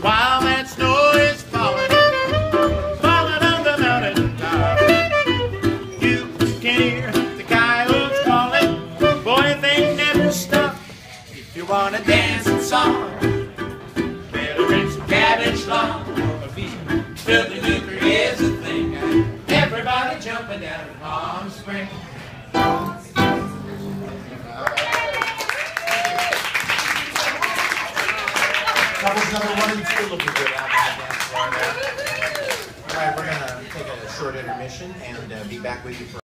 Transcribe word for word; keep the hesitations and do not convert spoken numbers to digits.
While that snow is falling, falling on the mountain top, you can hear the coyotes calling. Boy, they never stop. If you want to dance and song, better bring some cabbage long. A filthy lucre is a thing. Everybody jumping down at Palm Springs. That was number one and two. Looking good out there. All right, we're going to take a short intermission and uh, be back with you for